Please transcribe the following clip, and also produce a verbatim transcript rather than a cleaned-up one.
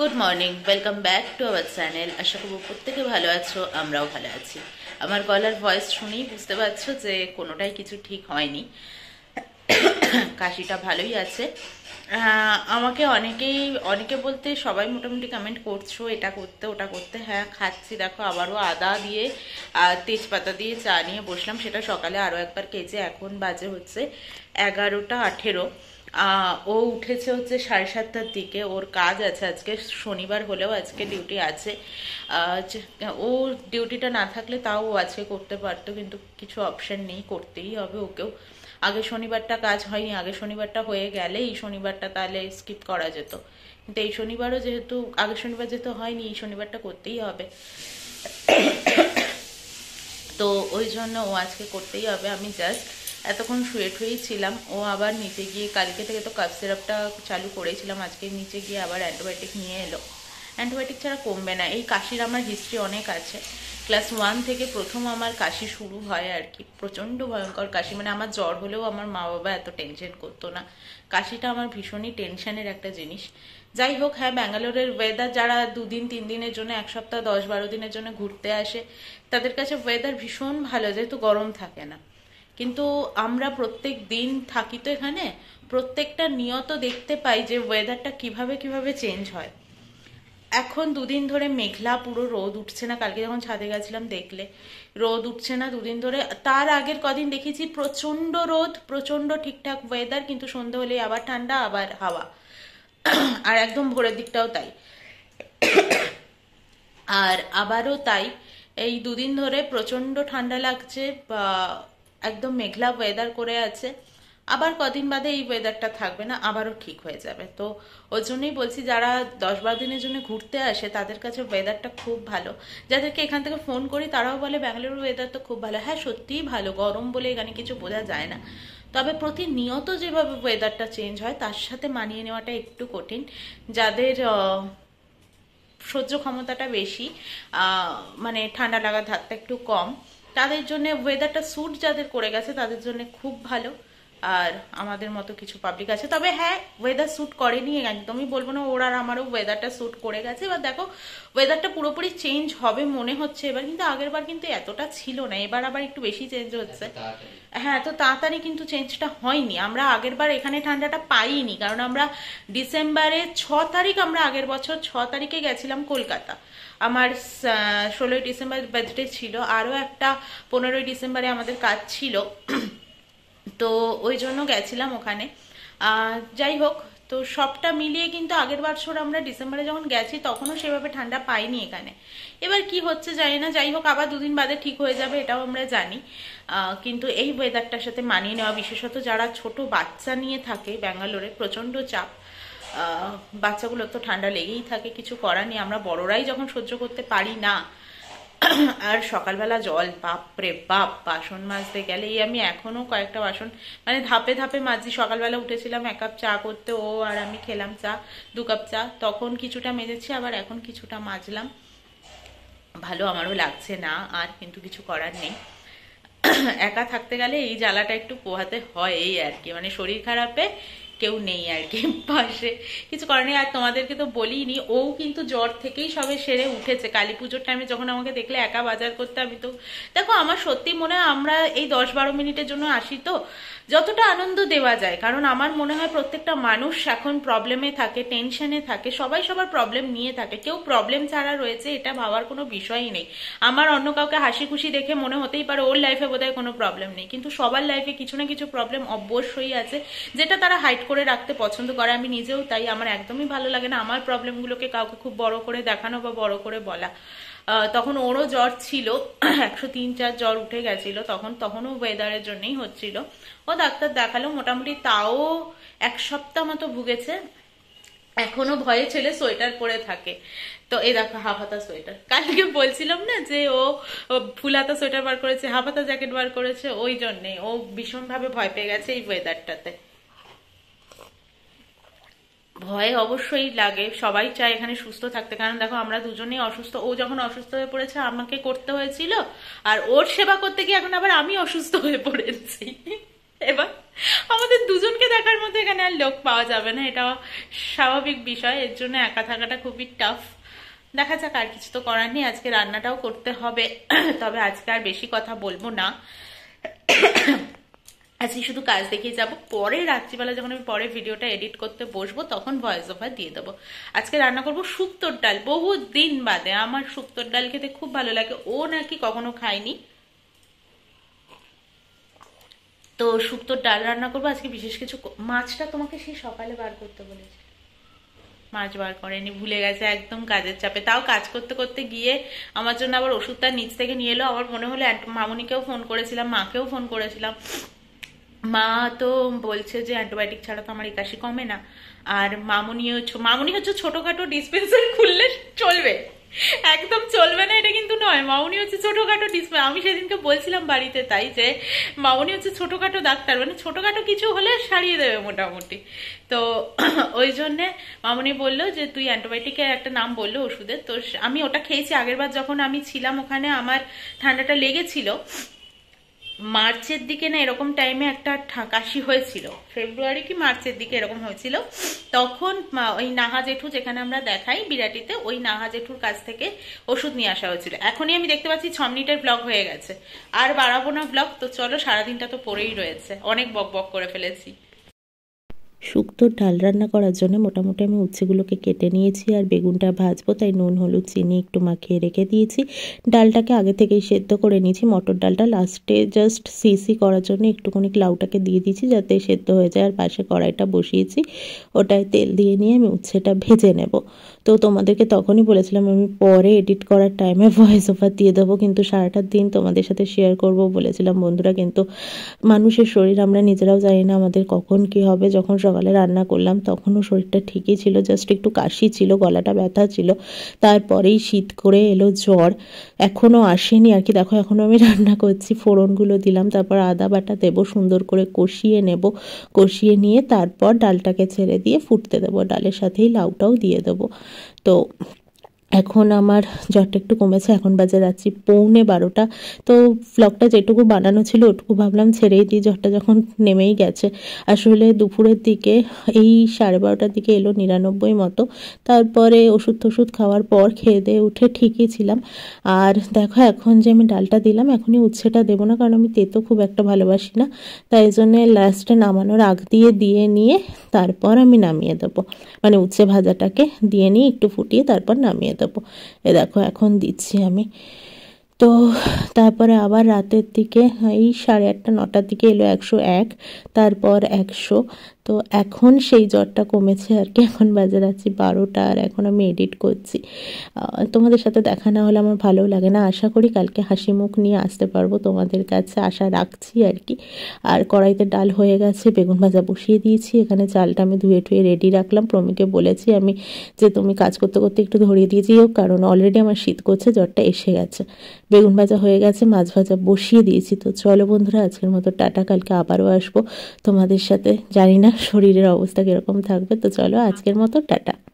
Good morning, welcome back to our channel. আশা করব প্রত্যেকে ভালো আছো, আমরাও ভালো আছি। আমার গলার ভয়েস শুনেই বুঝতে পারছো যে কোনোটাই কিছু ঠিক হয়নি, কাশিটা ভালোই আছে। আমাকে অনেকেই অনেকে বলতে সবাই মোটামুটি কমেন্ট করছো এটা করতে ওটা করতে। হ্যাঁ, খাচ্ছি। দেখো আবারও আদা দিয়ে আর তেজপাতা দিয়ে চা নিয়ে বসলাম, সেটা সকালে আরও একবার খেয়েছি। এখন বাজে হচ্ছে এগারোটা আঠেরো। ও উঠেছে হচ্ছে সাড়ে সাতটার দিকে, ওর কাজ আছে। আজকে শনিবার হলেও আজকে ডিউটি আছে। ও ডিউটিটা না থাকলে তাও ও আজকে করতে পারতো, কিন্তু কিছু অপশন নেই, করতেই হবে ওকেও। আগে শনিবারটা কাজ হয়নি, আগে শনিবারটা হয়ে গেলে এই শনিবারটা তাহলে স্কিপ করা যেত, কিন্তু এই শনিবারও যেহেতু আগে শনিবার যেহেতু হয়নি, এই শনিবারটা করতেই হবে। তো ওই জন্য ও আজকে করতেই হবে। আমি জাস্ট এতক্ষণ শুয়ে ঠুয়েই ছিলাম। ও আবার নিচে গিয়ে, কালকে থেকে তো কাপ সিরাপটা চালু করেছিলাম, আজকে নিচে গিয়ে আবার অ্যান্টিবায়োটিক নিয়ে এলো। অ্যান্টিবায়োটিক ছাড়া কমবে না। এই কাশির আমার হিস্ট্রি অনেক আছে। ক্লাস ওয়ান থেকে প্রথম আমার কাশি শুরু হয় আর কি, প্রচণ্ড ভয়ঙ্কর কাশি। মানে আমার জ্বর হলেও আমার মা বাবা এত টেনশন করতো না, কাশিটা আমার ভীষণই টেনশনের একটা জিনিস। যাই হোক, হ্যাঁ, ব্যাঙ্গালোরের ওয়েদার, যারা দুদিন তিন দিনের জন্য, এক সপ্তাহ দশ বারো দিনের জন্য ঘুরতে আসে, তাদের কাছে ওয়েদার ভীষণ ভালো, যেহেতু গরম থাকে না। কিন্তু আমরা প্রত্যেক দিন থাকি তো এখানে, প্রত্যেকটা নিয়ত দেখতে পাই যে ওয়েদারটা কিভাবে কিভাবে চেঞ্জ হয়। এখন দুদিন ধরে মেঘলা, পুরো রোদ উঠছে না। কালকে যখন ছাদে গেছিলাম দেখলে রোদ উঠছে না দুদিন ধরে। তার আগের কদিন দেখেছি প্রচণ্ড রোদ, প্রচণ্ড ঠিকঠাক ওয়েদার, কিন্তু সন্ধ্যে হলেই আবার ঠান্ডা, আবার হাওয়া, আর একদম ভোরের দিকটাও তাই, আর আবারও তাই। এই দুদিন ধরে প্রচণ্ড ঠান্ডা লাগছে, একদম মেঘলা ওয়েদার করে আছে। আবার কদিন বাদে এই ওয়েদারটা থাকবে না, আবারও ঠিক হয়ে যাবে। তো ওর জন্যই বলছি, যারা দশ বারো দিনের জন্য ঘুরতে আসে তাদের কাছে ওয়েদারটা খুব ভালো। যাদেরকে এখান থেকে ফোন করি তারাও বলে ব্যাঙ্গালোরের ওয়েদার তো খুব ভালো। হ্যাঁ, সত্যিই ভালো, গরম বলে এখানে কিছু বোঝা যায় না। তবে প্রতিনিয়ত যেভাবে ওয়েদারটা চেঞ্জ হয় তার সাথে মানিয়ে নেওয়াটা একটু কঠিন। যাদের সহ্য ক্ষমতাটা বেশি, মানে ঠান্ডা লাগার ধারটা একটু কম, তাদের জন্য ওয়েদারটা স্যুট যাদের করে গেছে তাদের জন্য খুব ভালো। আর আমাদের মতো কিছু পাবলিক আছে, তবে হ্যাঁ, ওয়েদার স্যুট করেনি একদমই বলবো না, ওরা আর আমারও ওয়েদারটা স্যুট করে গেছে। এবার দেখো ওয়েদারটা পুরোপুরি চেঞ্জ হবে মনে হচ্ছে এবার, কিন্তু আগের বার কিন্তু এতটা ছিল না, এবার আবার একটু বেশি চেঞ্জ হচ্ছে। হ্যাঁ, তো তাড়াতাড়ি কিন্তু চেঞ্জটা হয়নি। আমরা আগের বার এখানে ঠান্ডাটা পাইনি, কারণ আমরা ডিসেম্বরে ছ তারিখ আমরা আগের বছর ছ তারিখে গেছিলাম কলকাতা। আমার ষোলোই ডিসেম্বর বার্থডে ছিল, আরও একটা পনেরোই ডিসেম্বরে আমাদের কাজ ছিল, তো ওই জন্য গেছিলাম ওখানে। যাই হোক, তো সবটা মিলিয়ে কিন্তু আগের বছর আমরা ডিসেম্বরে যখন গেছি তখনও সেভাবে ঠান্ডা পাইনি এখানে। এবার কি হচ্ছে জানি না, যাই হোক আবার দুদিন বাদে ঠিক হয়ে যাবে, এটাও আমরা জানি। কিন্তু এই ওয়েদারটার সাথে মানিয়ে নেওয়া, বিশেষত যারা ছোট বাচ্চা নিয়ে থাকে ব্যাঙ্গালোরে, প্রচণ্ড চাপ। বাচ্চাগুলো তো ঠান্ডা লেগেই থাকে, কিছু করার নেই। আমরা বড়রাই যখন সহ্য করতে পারি না, আর সকালবেলা জল, বাপরে বাপ, বাসন মাজতে গেলে এই আমি এখনো কয়েকটা বাসন মানে ধাপে ধাপে মাজি। সকালবেলা উঠেছিলাম এক কাপ চা করতে, ও আর আমি খেলাম চা, দু কাপ চা, তখন কিছুটা মেজেছি, আবার এখন কিছুটা মাজলাম। ভালো, আমারও লাগছে না আর, কিন্তু কিছু করার নেই। একা থাকতে গেলে এই জ্বালাটা একটু পোহাতে হয় এই আর কি, মানে শরীর খারাপে কেউ নেই আর কি পাশে, কিছু কারণে। আর তোমাদেরকে তো বলিনি, ও কিন্তু জ্বর থেকেই সবে সেরে উঠেছে। কালী পুজোর টাইমে যখন আমাকে দেখলে একা বাজার করতে, আমি তো দেখো আমার সত্যি মনে হয় আমরা এই দশ বারো মিনিটের জন্য আসি তো, যতটা আনন্দ দেওয়া যায়। কারণ আমার মনে হয় প্রত্যেকটা মানুষ এখন প্রবলেমে থাকে, টেনশনে থাকে, সবাই সবার প্রবলেম নিয়ে থাকে, কেউ প্রবলেম ছাড়া রয়েছে এটা ভাবার কোনো বিষয়ই নেই। আমার অন্য কাউকে হাসি খুশি দেখে মনে হতেই পারে ওর লাইফে বোধহয় কোনো প্রবলেম নেই, কিন্তু সবার লাইফে কিছু না কিছু প্রবলেম অবশ্যই আছে, যেটা তারা হাইট করে রাখতে পছন্দ করে। আমি নিজেও তাই, আমার একদমই ভালো লাগে না আমার প্রবলেমগুলোকে কাউকে খুব বড় করে দেখানো বা বড় করে বলা। তখন ওরও জ্বর ছিল, একশো তিন চার জ্বর উঠে গেছিল তখন, তখনও ওয়েদারের জন্যই হচ্ছিল। ও ডাক্তার দেখালো, মোটামুটি তাও এক সপ্তাহ মতো ভুগেছে। এখনো ভয়ে ছেলে সোয়েটার পরে থাকে, তো এই দেখো হাফ হাতা সোয়েটার। কালকে বলছিলাম না যে ও ফুল হাতা সোয়েটার বার করেছে, হাফ হাতা জ্যাকেট বার করেছে, ওই জন্যেই ও ভীষণভাবে ভয় পেয়ে গেছে এই ওয়েদারটাতে। ভয় অবশ্যই লাগে, সবাই চায় এখানে সুস্থ থাকতে, কারণ দেখো আমরা দুজনেই অসুস্থ। ও যখন অসুস্থ হয়ে পড়েছে আমাকে করতে হয়েছিল, আর ওর সেবা করতে গিয়ে এখন আবার আমি অসুস্থ হয়ে পড়েছি। এবার আমাদের দুজনকে দেখার মতো এখানে আর লোক পাওয়া যাবে না, এটা স্বাভাবিক বিষয়, এর জন্য একা থাকাটা খুবই টাফ। দেখা যাক, আর কিছু তো করার নেই, আজকে রান্নাটাও করতে হবে। তবে আজকে আর বেশি কথা বলবো না, আজকে শুধু কাজ দেখে যাব, পরে রাত্রিবেলা যখন আমি পরে ভিডিওটা এডিট করতে বসবো তখন ভয়েস ওভার দিয়ে দেবো। আজকে রান্না করবো শুক্তোর ডাল, বহু দিন বাদে। আমার শুক্তোর ডাল খেতে খুব ভালো লাগে, ও নাকি কখনো খায়নি। তো শুক্তোর ডাল রান্না করবো আজকে, বিশেষ কিছু। মাছটা তোমাকে সেই সকালে বার করতে বলেছি, মাছ বার করেনি, ভুলে গেছে একদম কাজের চাপে। তাও কাজ করতে করতে গিয়ে আমার জন্য আবার ওষুধটা নিচ থেকে নিয়ে এলো। আবার মনে হলো মামুনিকেও ফোন করেছিলাম, মাকেও ফোন করেছিলাম। মা তো বলছে যে অ্যান্টিবায়োটিক ছাড়া তো আমার একাশি কমে না, আর মামুনিও, মামুনি হচ্ছে ছোটখাটো ডিসপেন্সারি খুললে চলবে, একদম চলবে না এটা কিন্তু নয়। মামুনি হচ্ছে ছোটখাটো ডিসপেন্সারি, আমি সেদিনকে বলছিলাম বাড়িতে তাই, যে মামুনি হচ্ছে ছোটখাটো ডাক্তার, মানে ছোটখাটো কিছু হলে সারিয়ে দেবে মোটামুটি। তো ওই জন্যে মামুনি বললো যে তুই অ্যান্টিবায়োটিকের একটা নাম বললো ওষুধের, তো আমি ওটা খেয়েছি। আগেরবার যখন আমি ছিলাম ওখানে আমার ঠান্ডাটা লেগেছিল, মার্চের দিকে না এরকম টাইমে একটা কাশি হয়েছিল, ফেব্রুয়ারি কি মার্চের দিকে এরকম হয়েছিল। তখন ওই নাহা জেঠু, যেখানে আমরা দেখাই বিরাটিতে, ওই নাহা জেঠুর কাছ থেকে ওষুধ নিয়ে আসা হয়েছিল। এখনই আমি দেখতে পাচ্ছি ছ মিনিটের ব্লগ হয়ে গেছে, আর বাড়াবো না ব্লগ। তো চলো, সারাদিনটা তো পরেই রয়েছে, অনেক বক বক করে ফেলেছি। শুক্তোর ডাল রান্না করার জন্য মোটামুটি আমি উচ্ছেগুলোকে কেটে নিয়েছি, আর বেগুনটা ভাজবো তাই নুন হলুদ চিনি একটু মাখিয়ে রেখে দিয়েছি। ডালটাকে আগে থেকেই সেদ্ধ করে নিয়েছি, মটর ডালটা লাস্টে জাস্ট সিসি করার জন্য একটুখানি লাউটাকে দিয়ে দিয়েছি যাতে সেদ্ধ হয়ে যায়। আর পাশে কড়াইটা বসিয়েছি, ওটায় তেল দিয়ে নিয়ে আমি উচ্ছেটা ভেজে নেব। তো তোমাদেরকে তখনই বলেছিলাম আমি পরে এডিট করার টাইমে ভয়েস ওভার দিয়ে দেবো, কিন্তু সারাটা দিন তোমাদের সাথে শেয়ার করব বলেছিলাম বন্ধুরা। কিন্তু মানুষের শরীর আমরা নিজেরাও জানি না আমাদের কখন কি হবে। যখন সকালে রান্না করলাম তখনও শরীরটা ঠিকই ছিল, জাস্ট একটু কাশি ছিল, গলাটা ব্যথা ছিল, তারপরেই শীত করে এলো জ্বর, এখনও আসেনি আর কি। দেখো এখনও আমি রান্না করছি, ফোড়নগুলো দিলাম, তারপর আদা বাটা দেবো, সুন্দর করে কষিয়ে নেব। কষিয়ে নিয়ে তারপর ডালটাকে ছেড়ে দিয়ে ফুটতে দেবো, ডালের সাথেই লাউটাও দিয়ে দেবো। তো এখন আমার জ্বরটা একটু কমেছে, এখন বাজে রাত্রি পৌনে বারোটা। তো ব্লগটা যেটুকু বানানো ছিল ওটুকু ভাবলাম ছেড়েই দিই, জ্বরটা যখন নেমেই গেছে। আসলে দুপুরের দিকে এই সাড়ে বারোটার দিকে এলো নিরানব্বই মতো, তারপরে ওষুধ টষুধ খাওয়ার পর খেয়ে দিয়ে উঠে ঠিকই ছিলাম। আর দেখো এখন যে আমি ডালটা দিলাম, এখনই উচ্ছেটা দেবো না, কারণ আমি তেতো খুব একটা ভালোবাসি না, তাই জন্যে লাস্টে নামানোর আগ দিয়ে দিয়ে নিয়ে তারপর আমি নামিয়ে দেবো, মানে উচ্ছে ভাজাটাকে দিয়ে নিয়ে একটু ফুটিয়ে তারপর নামিয়ে দেবো। এ দেখো এখন দিচ্ছি আমি। তো তারপরে আবার রাতের দিকে এই সাড়ে আটটা নটার দিকে এলো একশো এক, তারপর একশো। তো এখন সেই জ্বরটা কমেছে আর কি, এখন বাজার আছি বারোটা, আর এখন আমি এডিট করছি। তোমাদের সাথে দেখা না হলে আমার ভালো লাগে না। আশা করি কালকে হাসি মুখ নিয়ে আসতে পারবো তোমাদের কাছে, আশা রাখছি আর কি। আর কড়াইতে ডাল হয়ে গেছে, বেগুন ভাজা বসিয়ে দিয়েছি, এখানে চালটা আমি ধুয়ে টুয়ে রেডি রাখলাম। প্রমিকে বলেছি আমি যে তুমি কাজ করতে করতে একটু ধরিয়ে দিয়েছি হোক, কারণ অলরেডি আমার শীত করছে, জ্বরটা এসে গেছে। বেগুন ভাজা হয়ে গেছে, মাছ ভাজা বসিয়ে দিয়েছি। তো চলো বন্ধুরা, আজকের মতো টাটা, কালকে আবারও আসবো তোমাদের সাথে, জানি না শরীরের অবস্থা কীরকম থাকবে। তো চলো আজকের মতো টাটা।